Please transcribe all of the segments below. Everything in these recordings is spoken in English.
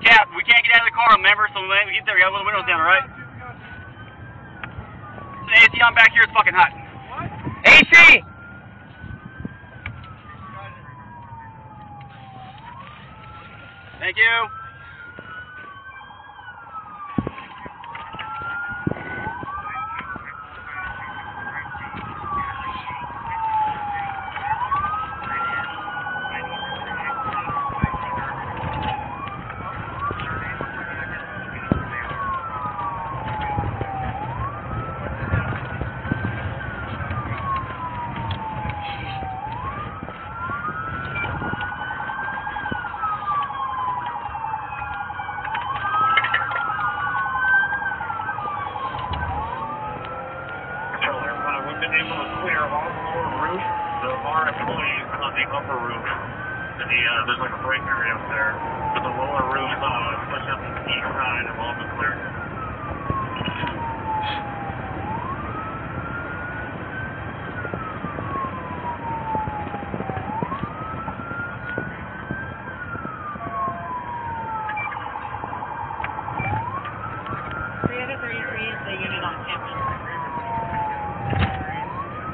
Hey, Cap, we can't get out of the car, remember? So when we get there, we gotta let the windows down, alright? The AC on back here is fucking hot. What? AC! Thank you.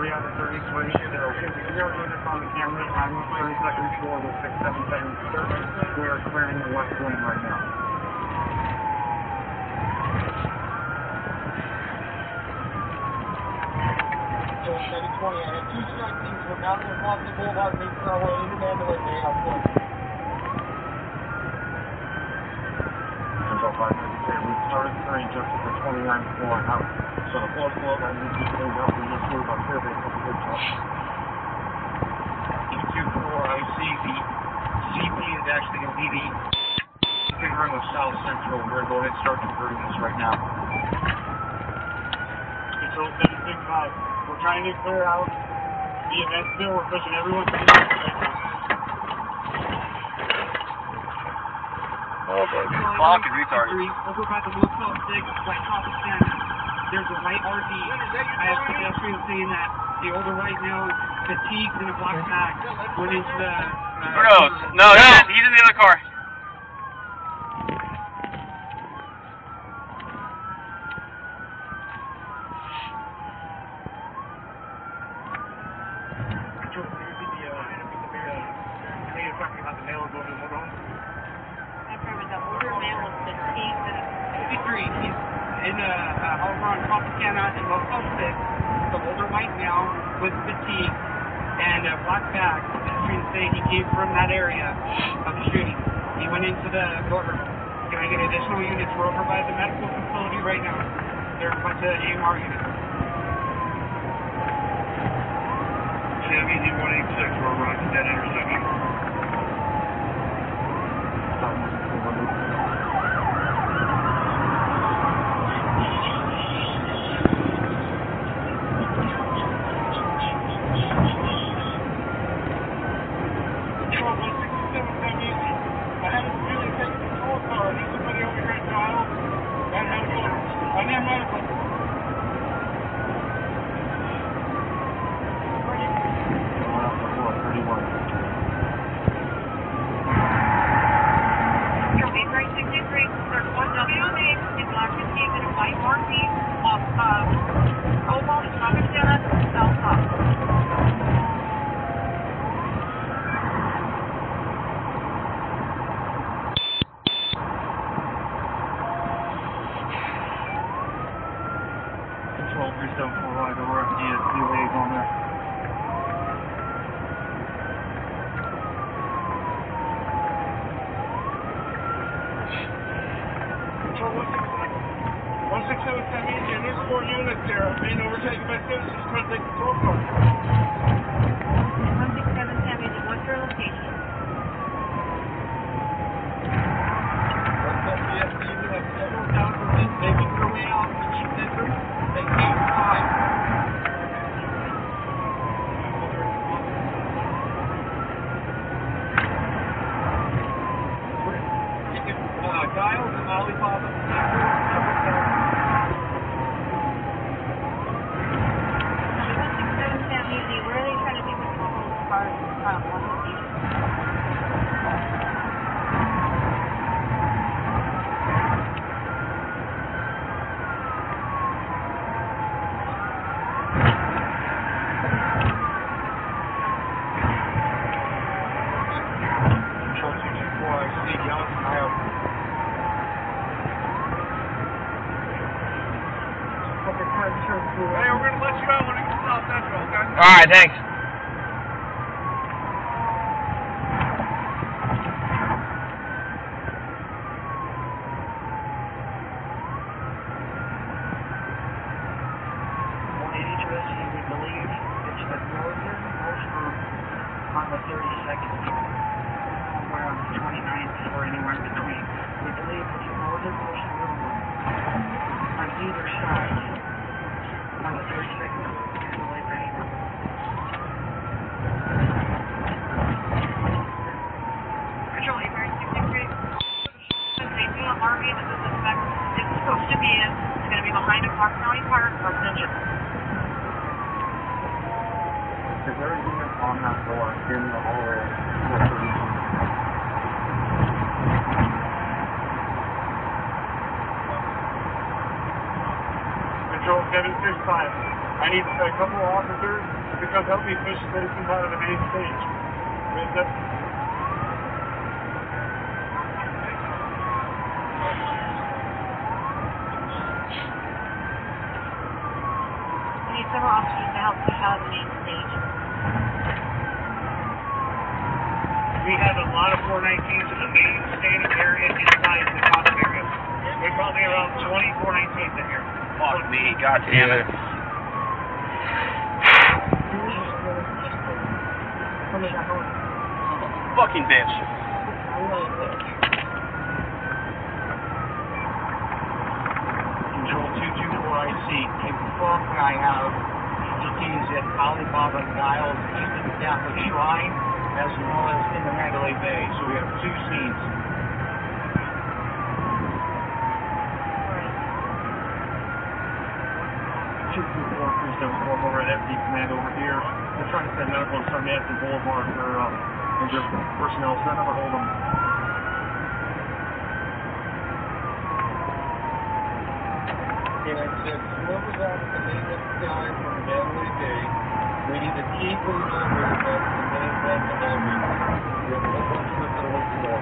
Clear out the event still. We're pushing everyone to the fucking retarded. Over by the blue 12-6, like Tropicana, there's a white RV. I have pedestrians saying that the older white male is fatigued and a black bag went into the. Who knows? No, he's in the other car. Alright, thanks. I need a couple of officers to come help me fish citizens out of the main stage. I need several officers to help fish out of the main stage. We have a lot of 419s in the main stage area inside the bottom area. There's probably around 20 419s in here. Fuck me, goddammit. Fucking bitch. Control 224IC, take the fuck guy out. He's at Ali Baba Niles, east of the Daffy Shrine, as well as in the Mandalay Bay. So we have two scenes. Over at FD Command over here. They're trying to send medical to St. Manson Boulevard for injured personnel. Send them or hold them. And I said, whoever's out at the main guy from Mandalay Bay, we need to keep them over at the main bank of Albany. We have a whole bunch of us that look for.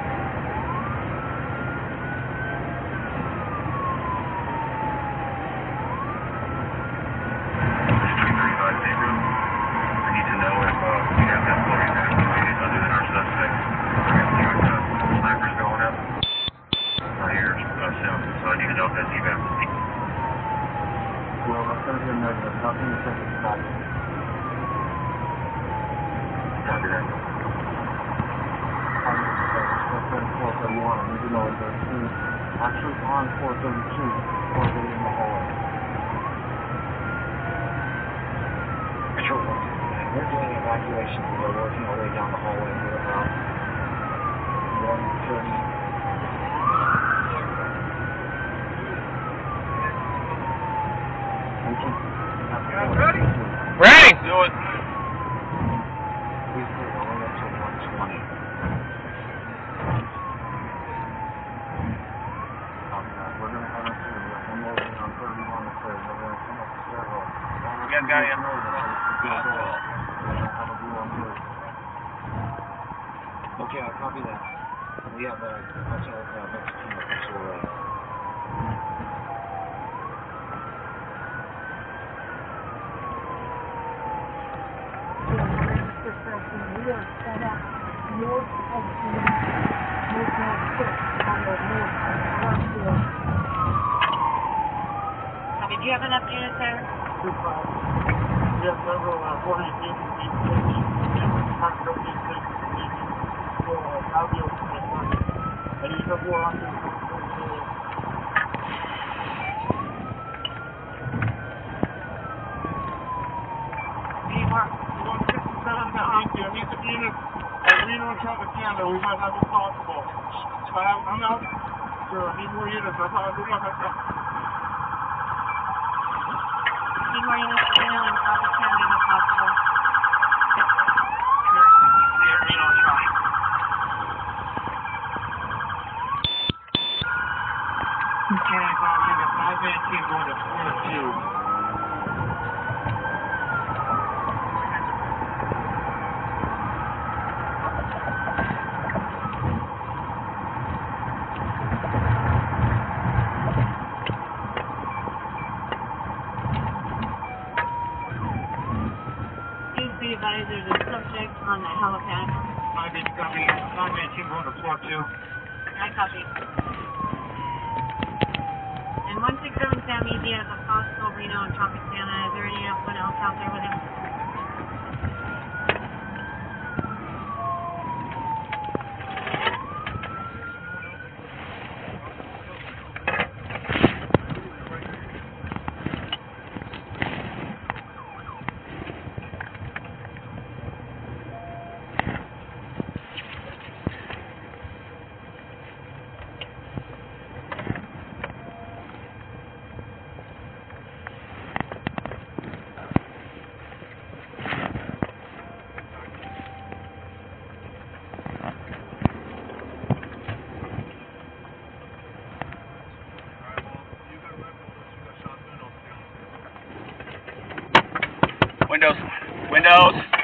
November, floor 2. I copy. And 167 Sam Easy has a possible Reno and Tropicana. Is there anyone else out there with him? Windows.